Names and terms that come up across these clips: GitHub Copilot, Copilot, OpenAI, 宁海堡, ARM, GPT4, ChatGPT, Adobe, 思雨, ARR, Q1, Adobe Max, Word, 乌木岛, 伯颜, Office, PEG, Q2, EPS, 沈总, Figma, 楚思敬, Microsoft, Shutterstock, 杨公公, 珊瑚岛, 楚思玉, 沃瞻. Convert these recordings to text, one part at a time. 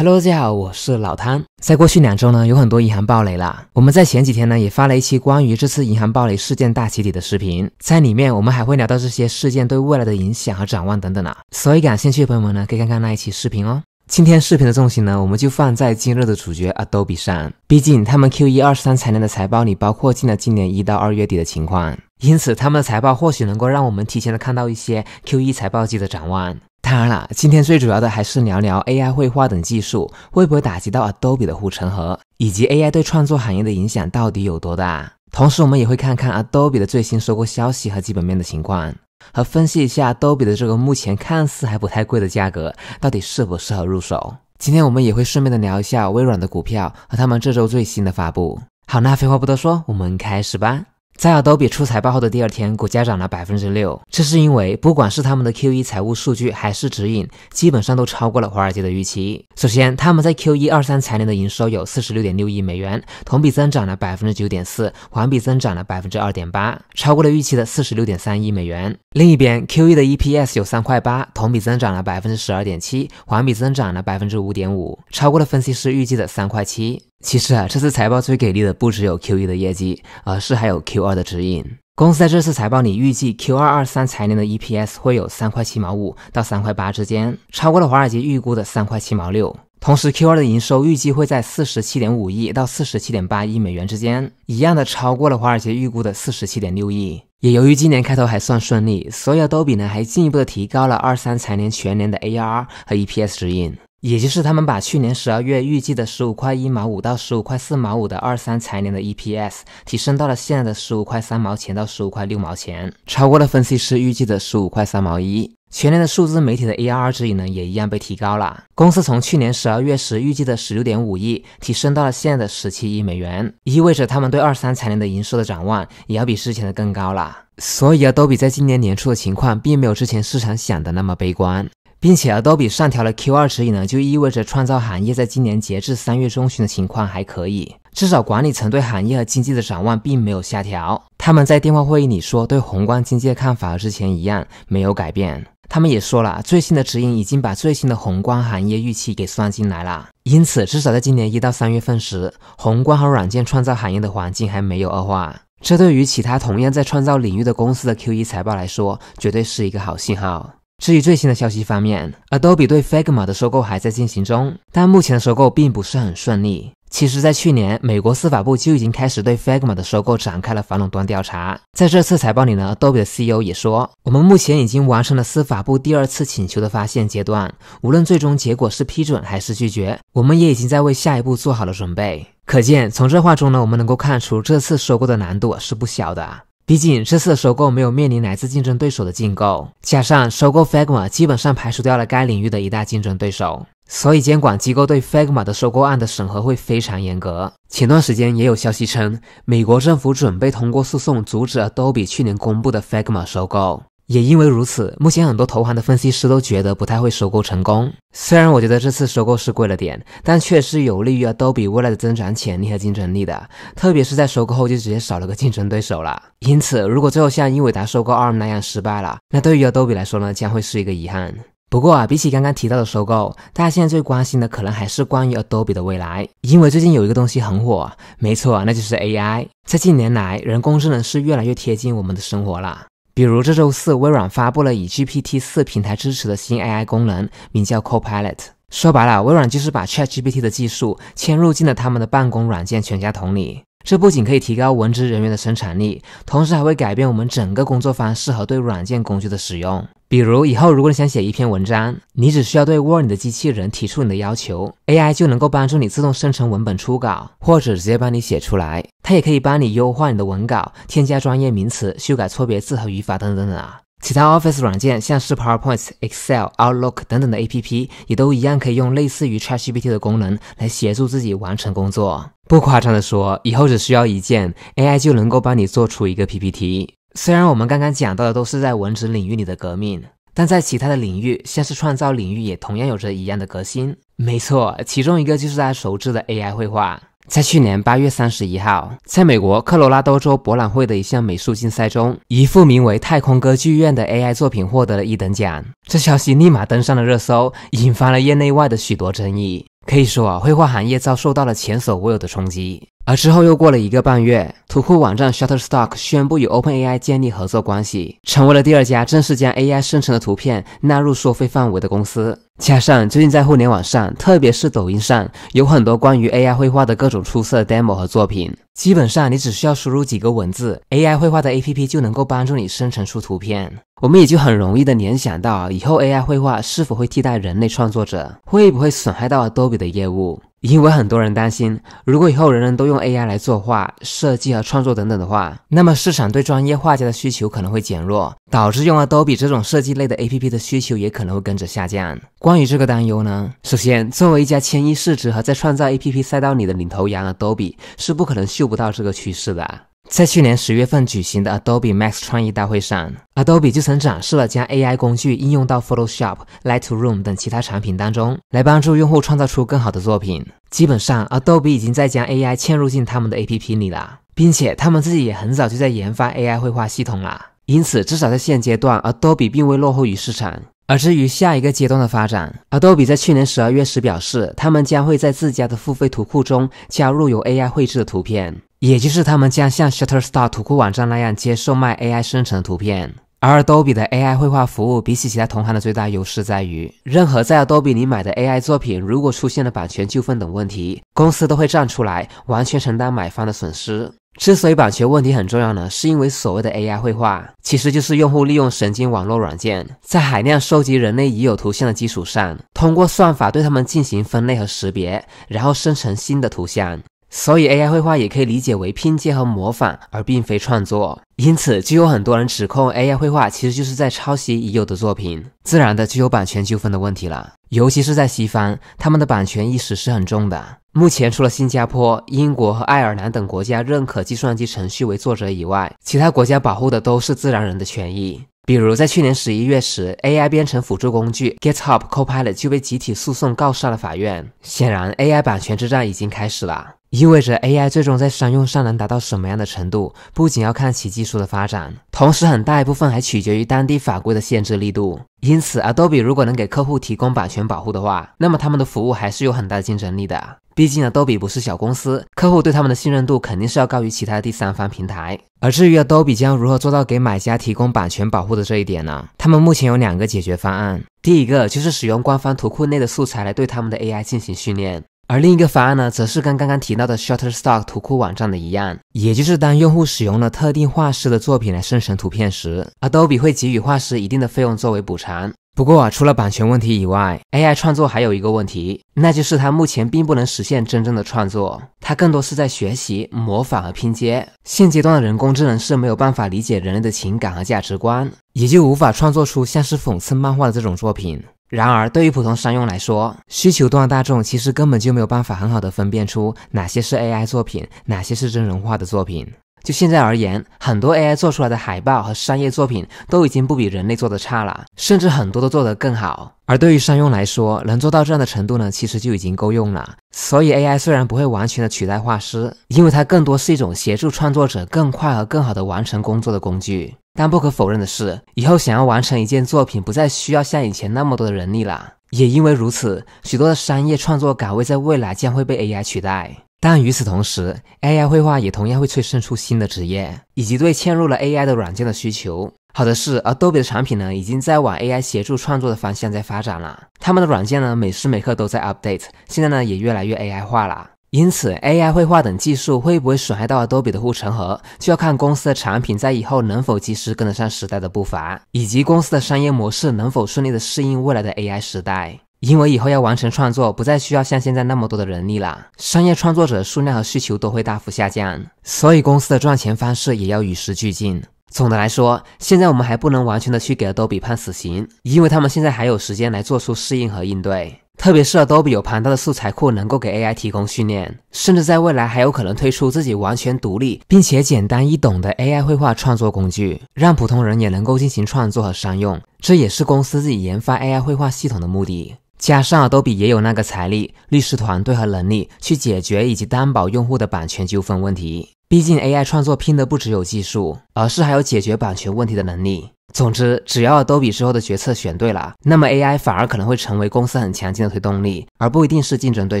Hello， 大家好，我是老汤。在过去2周呢，有很多银行暴雷啦。我们在前几天呢，也发了一期关于这次银行暴雷事件大起底的视频，在里面我们还会聊到这些事件对未来的影响和展望等等啊。所以感兴趣的朋友们呢，可以看看那一期视频哦。今天视频的重心呢，我们就放在今日的主角 Adobe 上，毕竟他们 Q123 财年的财报里包括进了今年1到2月底的情况，因此他们的财报或许能够让我们提前的看到一些 Q1 财报季的展望。当然啦，今天最主要的还是聊聊 AI 绘画等技术会不会打击到 Adobe 的护城河，以及 AI 对创作行业的影响到底有多大。同时我们也会看看 Adobe 的最新收购消息和基本面的情况，和分析一下 Adobe 的这个目前看似还不太贵的价格到底适不适合入手。今天我们也会顺便的聊一下微软的股票和他们这周最新的发布。好，那废话不多说，我们开始吧。在 Adobe 出财报后的第2天，股价涨了 6%， 这是因为不管是他们的 Q1 财务数据还是指引，基本上都超过了华尔街的预期。首先，他们在 Q123 财年的营收有 46.6 亿美元，同比增长了 9.4%， 环比增长了 2.8%， 超过了预期的 46.3 亿美元。另一边 ,Q1 的 EPS 有3块8， 同比增长了 12.7%， 环比增长了 5.5%， 超过了分析师预计的3块7。其实啊，这次财报最给力的不只有 Q1 的业绩，而是还有 Q2 的指引。公司在这次财报里预计 Q223 财年的 EPS 会有3.75到3.8之间，超过了华尔街预估的3.76。同时 Q2 的营收预计会在 47.5 亿到 47.8 亿美元之间，一样的超过了华尔街预估的 47.6 亿。也由于今年开头还算顺利，所以 Adobe 呢还进一步的提高了23财年全年的 ARR 和 EPS 指引，也就是他们把去年12月预计的15.1毛5到15.4毛5的23财年的 EPS 提升到了现在的15.3毛钱到15.6毛钱，超过了分析师预计的15.3毛1。全年的数字媒体的 ARR 指引呢也一样被提高了，公司从去年12月时预计的 16.5 亿提升到了现在的17亿美元，意味着他们对23财年的营收的展望也要比之前的更高了。所以 Adobe 在今年年初的情况并没有之前市场想的那么悲观，并且 Adobe 上调了 Q2 指引呢，就意味着创造行业在今年截至3月中旬的情况还可以，至少管理层对行业和经济的展望并没有下调。他们在电话会议里说对宏观经济的看法和之前一样没有改变，他们也说了最新的指引已经把最新的宏观行业预期给算进来了，因此至少在今年1到3月份时，宏观和软件创造行业的环境还没有恶化，这对于其他同样在创造领域的公司的 Q1 财报来说绝对是一个好信号。至于最新的消息方面， Adobe 对 Figma 的收购还在进行中，但目前的收购并不是很顺利。其实在去年，美国司法部就已经开始对 Figma 的收购展开了反垄断调查。在这次财报里呢， Adobe 的 CEO 也说，我们目前已经完成了司法部第2次请求的发现阶段，无论最终结果是批准还是拒绝，我们也已经在为下一步做好了准备。可见从这话中呢，我们能够看出这次收购的难度是不小的，毕竟这次的收购没有面临来自竞争对手的竞购，加上收购 Figma 基本上排除掉了该领域的一大竞争对手，所以监管机构对 Figma 的收购案的审核会非常严格。前段时间也有消息称，美国政府准备通过诉讼阻止 Adobe 去年公布的 Figma 收购。也因为如此，目前很多投行的分析师都觉得不太会收购成功。虽然我觉得这次收购是贵了点，但确实有利于 Adobe 未来的增长潜力和竞争力的，特别是在收购后就直接少了个竞争对手了。因此如果最后像英伟达收购 ARM 那样失败了，那对于 Adobe 来说呢，将会是一个遗憾。不过啊，比起刚刚提到的收购，大家现在最关心的可能还是关于 Adobe 的未来，因为最近有一个东西很火，没错，那就是 AI。 在近年来，人工智能是越来越贴近我们的生活了，比如这周4，微软发布了以 GPT4 平台支持的新 AI 功能，名叫 Copilot。 说白了，微软就是把 ChatGPT 的技术嵌入进了他们的办公软件全家桶里，这不仅可以提高文职人员的生产力，同时还会改变我们整个工作方式和对软件工具的使用。比如以后如果你想写一篇文章，你只需要对 Word 的机器人提出你的要求， AI 就能够帮助你自动生成文本初稿，或者直接帮你写出来。它也可以帮你优化你的文稿，添加专业名词，修改错别字和语法等等啊。其他 Office 软件像是 PowerPoint、Excel、Outlook 等等的 APP 也都一样可以用类似于 ChatGPT 的功能来协助自己完成工作。不夸张的说，以后只需要一键， AI 就能够帮你做出一个 PPT。虽然我们刚刚讲到的都是在文职领域里的革命，但在其他的领域，像是创造领域也同样有着一样的革新。没错，其中一个就是大家熟知的 AI 绘画。在去年8月31号，在美国科罗拉多州博览会的一项美术竞赛中，一幅名为《太空歌剧院》的 AI 作品获得了1等奖。这消息立马登上了热搜，引发了业内外的许多争议。可以说啊，绘画行业遭受到了前所未有的冲击。而之后又过了1个半月，图库网站 Shutterstock 宣布与 OpenAI 建立合作关系，成为了第2家正式将 AI 生成的图片纳入收费范围的公司。加上最近在互联网上，特别是抖音上，有很多关于 AI 绘画的各种出色 demo 和作品，基本上你只需要输入几个文字， AI 绘画的 APP 就能够帮助你生成出图片。我们也就很容易的联想到，以后 AI 绘画是否会替代人类创作者，会不会损害到 Adobe 的业务。因为很多人担心，如果以后人人都用 AI 来作画、设计和创作等等的话，那么市场对专业画家的需求可能会减弱，导致用 Adobe 这种设计类的 APP 的需求也可能会跟着下降。关于这个担忧呢，首先，作为一家千亿市值和在创造 APP 赛道里的领头羊 Adobe 是不可能嗅不到这个趋势的。在去年10月份举行的 Adobe Max 创意大会上， Adobe 就曾展示了将 AI 工具应用到 Photoshop、Lightroom 等其他产品当中，来帮助用户创造出更好的作品。基本上 Adobe 已经在将 AI 嵌入进他们的 APP 里了，并且他们自己也很早就在研发 AI 绘画系统了，因此至少在现阶段 Adobe 并未落后于市场。而至于下一个阶段的发展， Adobe 在去年12月时表示，他们将会在自家的付费图库中加入由 AI 绘制的图片，也就是他们将像 Shutterstock 图库网站那样接受卖 AI 生成的图片。而 Adobe 的 AI 绘画服务比起其他同行的最大优势在于，任何在 Adobe 里买的 AI 作品如果出现了版权纠纷等问题，公司都会站出来完全承担买方的损失。之所以版权问题很重要呢，是因为所谓的 AI 绘画其实就是用户利用神经网络软件，在海量收集人类已有图像的基础上，通过算法对它们进行分类和识别，然后生成新的图像。所以 AI 绘画也可以理解为拼接和模仿，而并非创作。因此就有很多人指控 AI 绘画其实就是在抄袭已有的作品，自然的就有版权纠纷的问题了。尤其是在西方，他们的版权意识是很重的。目前除了新加坡、英国和爱尔兰等国家认可计算机程序为作者以外，其他国家保护的都是自然人的权益。比如在去年11月时， AI 编程辅助工具 GitHub Copilot 就被集体诉讼告上了法院。显然 AI 版权之战已经开始了，意味着 AI 最终在商用上能达到什么样的程度，不仅要看其技术的发展，同时很大一部分还取决于当地法规的限制力度。因此 Adobe 如果能给客户提供版权保护的话，那么他们的服务还是有很大竞争力的。毕竟 Adobe 不是小公司，客户对他们的信任度肯定是要高于其他第三方平台。而至于 Adobe 将如何做到给买家提供版权保护的这一点呢？他们目前有2个解决方案，第一个就是使用官方图库内的素材来对他们的 AI 进行训练，而另一个方案呢，则是跟刚刚提到的 Shutterstock 图库网站的一样，也就是当用户使用了特定画师的作品来生成图片时， Adobe 会给予画师一定的费用作为补偿。不过除了版权问题以外， AI 创作还有一个问题，那就是它目前并不能实现真正的创作，它更多是在学习、模仿和拼接。现阶段的人工智能是没有办法理解人类的情感和价值观，也就无法创作出像是讽刺漫画的这种作品。然而对于普通商用来说，需求端的大众其实根本就没有办法很好的分辨出哪些是 AI 作品，哪些是真人化的作品。就现在而言，很多 AI 做出来的海报和商业作品都已经不比人类做的差了，甚至很多都做得更好。而对于商用来说，能做到这样的程度呢，其实就已经够用了。所以 AI 虽然不会完全的取代画师，因为它更多是一种协助创作者更快和更好的完成工作的工具。但不可否认的是，以后想要完成一件作品不再需要像以前那么多的人力了。也因为如此，许多的商业创作岗位在未来将会被 AI 取代。但与此同时， AI 绘画也同样会催生出新的职业，以及对嵌入了 AI 的软件的需求。好的是 Adobe 的产品呢，已经在往 AI 协助创作的方向在发展了，他们的软件呢，每时每刻都在 update， 现在呢，也越来越 AI 化了。因此 AI 绘画等技术会不会损害到 Adobe 的护城河，就要看公司的产品在以后能否及时跟得上时代的步伐，以及公司的商业模式能否顺利的适应未来的 AI 时代。因为以后要完成创作不再需要像现在那么多的人力了，商业创作者数量和需求都会大幅下降，所以公司的赚钱方式也要与时俱进。总的来说，现在我们还不能完全的去给 Adobe 判死刑，因为他们现在还有时间来做出适应和应对。特别是 Adobe 有庞大的素材库能够给 AI 提供训练，甚至在未来还有可能推出自己完全独立并且简单易懂的 AI 绘画创作工具，让普通人也能够进行创作和商用，这也是公司自己研发 AI 绘画系统的目的。加上 Adobe 也有那个财力、律师团队和能力去解决以及担保用户的版权纠纷问题。毕竟 AI 创作拼的不只有技术，而是还有解决版权问题的能力。总之，只要 Adobe 之后的决策选对了，那么 AI 反而可能会成为公司很强劲的推动力，而不一定是竞争对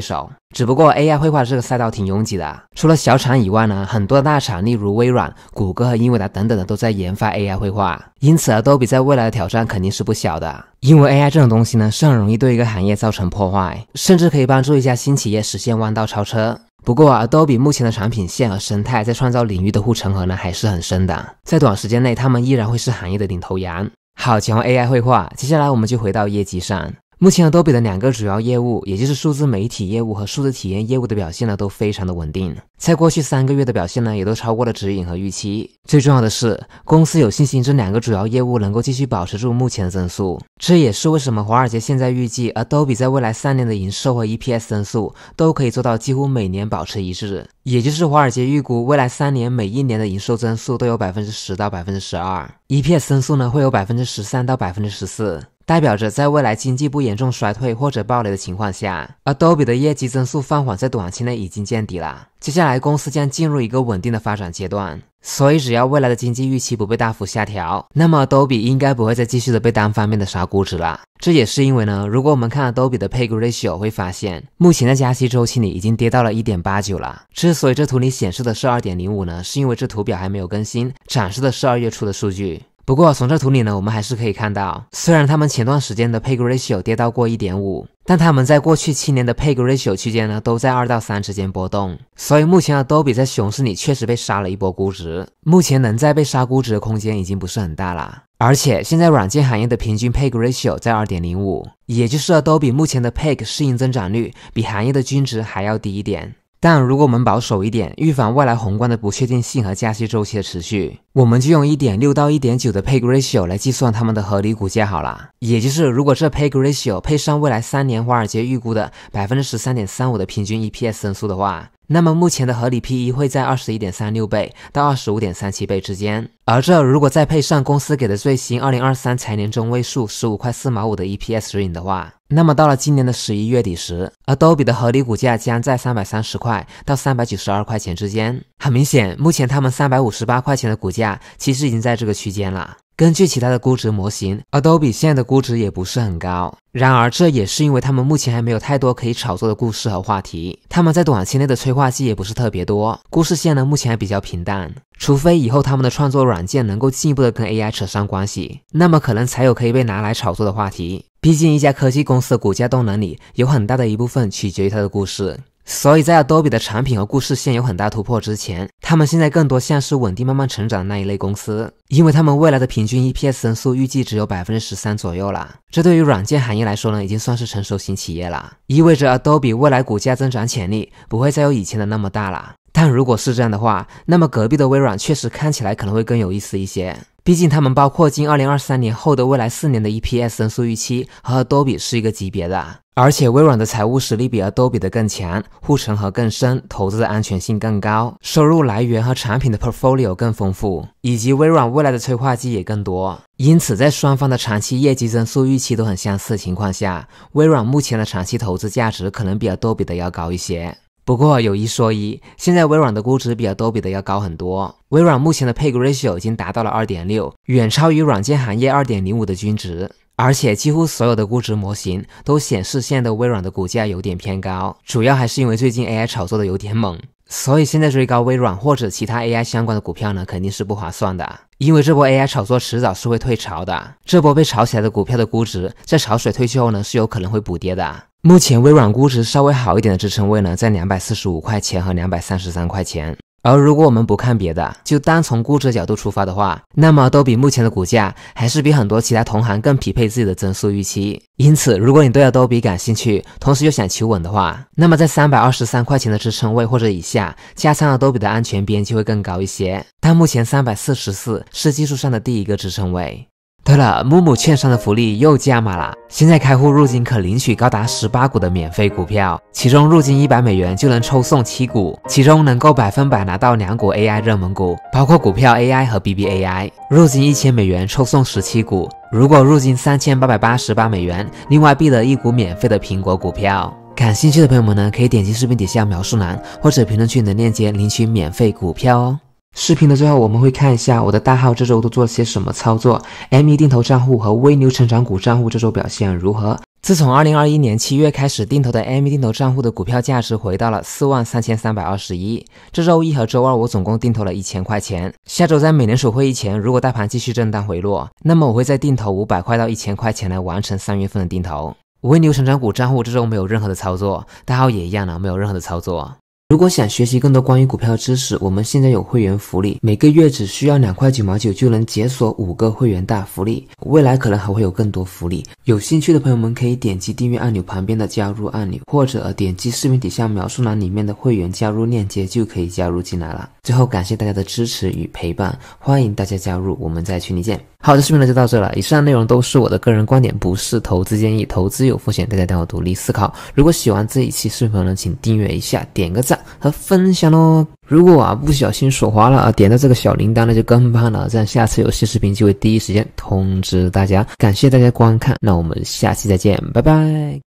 手。只不过 AI 绘画这个赛道挺拥挤的，除了小厂以外呢，很多大厂例如微软、谷歌和英伟达等等的都在研发 AI 绘画，因此 Adobe 在未来的挑战肯定是不小的。因为 AI 这种东西呢，是很容易对一个行业造成破坏，甚至可以帮助一家新企业实现弯道超车。不过 Adobe 目前的产品线和生态在创造领域的护城河呢还是很深的，在短时间内他们依然会是行业的领头羊。好，讲完 AI 绘画，接下来我们就回到业绩上。目前 Adobe 的两个主要业务，也就是数字媒体业务和数字体验业务的表现呢都非常的稳定，在过去3个月的表现呢也都超过了指引和预期。最重要的是，公司有信心这两个主要业务能够继续保持住目前的增速，这也是为什么华尔街现在预计 Adobe 在未来3年的营收和 EPS 增速都可以做到几乎每年保持一致，也就是华尔街预估未来3年每一年的营收增速都有 10% 到 12%， EPS 增速呢会有 13% 到 14%，代表着在未来经济不严重衰退或者暴雷的情况下， Adobe 的业绩增速放缓在短期内已经见底了，接下来公司将进入一个稳定的发展阶段。所以只要未来的经济预期不被大幅下调，那么 Adobe 应该不会再继续的被单方面的杀估值了。这也是因为呢，如果我们看 Adobe 的 PEG ratio 会发现，目前在加息周期里已经跌到了 1.89 了。之所以这图里显示的是 2.05 呢，是因为这图表还没有更新，展示的是2月初的数据。不过从这图里呢，我们还是可以看到，虽然他们前段时间的 PEG ratio 跌到过 1.5， 但他们在过去7年的 PEG ratio 区间呢都在2到3之间波动，所以目前 Adobe 在熊市里确实被杀了一波估值，目前能在被杀估值的空间已经不是很大了。而且现在软件行业的平均 PEG ratio 在 2.05， 也就是 Adobe 目前的 PEG 适应增长率比行业的均值还要低一点。但如果我们保守一点，预防未来宏观的不确定性和加息周期的持续，我们就用 1.6 到 1.9 的 PEG ratio 来计算他们的合理股价好了。也就是如果这 PEG ratio 配上未来3年华尔街预估的 13.35% 的平均 EPS 增速的话，那么目前的合理 PE 会在 21.36 倍到 25.37 倍之间，而这如果再配上公司给的最新2023财年中位数15.45的 EPS 指引的话，那么到了今年的11月底时， Adobe 的合理股价将在330块到392块钱之间。很明显，目前他们358块钱的股价其实已经在这个区间了。根据其他的估值模型， Adobe 现在的估值也不是很高，然而这也是因为他们目前还没有太多可以炒作的故事和话题，他们在短期内的催化剂也不是特别多，故事线呢目前还比较平淡，除非以后他们的创作软件能够进一步的跟 AI 扯上关系，那么可能才有可以被拿来炒作的话题。毕竟一家科技公司的股价动能里有很大的一部分取决于它的故事，所以在 Adobe 的产品和故事线有很大突破之前，他们现在更多像是稳定慢慢成长的那一类公司，因为他们未来的平均 EPS 增速预计只有 13% 左右了。这对于软件行业来说呢，已经算是成熟型企业了，意味着 Adobe 未来股价增长潜力不会再有以前的那么大了。但如果是这样的话，那么隔壁的微软确实看起来可能会更有意思一些，毕竟他们包括近2023年后的未来4年的 EPS 增速预期和 Adobe 是一个级别的，而且微软的财务实力比 Adobe 的更强，护城河更深，投资的安全性更高，收入来源和产品的 portfolio 更丰富，以及微软未来的催化剂也更多。因此在双方的长期业绩增速预期都很相似的情况下，微软目前的长期投资价值可能比 Adobe 的要高一些。不过有一说一，现在微软的估值比 Adobe 的要高很多，微软目前的 PEG ratio 已经达到了 2.6， 远超于软件行业 2.05 的均值，而且几乎所有的估值模型都显示现在的微软的股价有点偏高，主要还是因为最近 AI 炒作的有点猛，所以现在追高微软或者其他 AI 相关的股票呢肯定是不划算的，因为这波 AI 炒作迟早是会退潮的，这波被炒起来的股票的估值在潮水退去后呢是有可能会补跌的。目前微软估值稍微好一点的支撑位呢在245块钱和233块钱，而如果我们不看别的，就单从估值角度出发的话，那么Adobe目前的股价还是比很多其他同行更匹配自己的增速预期。因此如果你对Adobe感兴趣，同时又想求稳的话，那么在323块钱的支撑位或者以下加仓Adobe的安全边际会更高一些，但目前344是技术上的第一个支撑位。对了，木木券商的福利又加码了，现在开户入金可领取高达18股的免费股票，其中入金100美元就能抽送7股，其中能够100%拿到2股 AI 热门股，包括股票 AI 和 BBAI， 入金1000美元抽送17股，如果入金3888美元，另外必得1股免费的苹果股票。感兴趣的朋友们呢，可以点击视频底下描述栏或者评论区的链接领取免费股票哦。视频的最后，我们会看一下我的大号这周都做了些什么操作 ，M1 定投账户和微牛成长股账户这周表现如何。自从2021年7月开始定投的 M1 定投账户的股票价值回到了 43,321。这周一和周二我总共定投了 1,000 块钱。下周在美联储会议前，如果大盘继续震荡回落，那么我会再定投500块到 1,000 块钱来完成3月份的定投。微牛成长股账户这周没有任何的操作，大号也一样没有任何的操作。如果想学习更多关于股票知识，我们现在有会员福利，每个月只需要2.99块就能解锁5个会员大福利，未来可能还会有更多福利。有兴趣的朋友们可以点击订阅按钮旁边的加入按钮，或者点击视频底下描述栏里面的会员加入链接就可以加入进来了。最后感谢大家的支持与陪伴，欢迎大家加入，我们在群里见。好的，视频呢就到这了，以上内容都是我的个人观点，不是投资建议，投资有风险，大家当我独立思考。如果喜欢这一期视频呢，请订阅一下，点个赞和分享哦。如果不小心手滑了点到这个小铃铛那就更棒了，这样下次有新视频就会第一时间通知大家。感谢大家观看，那我们下期再见，拜拜。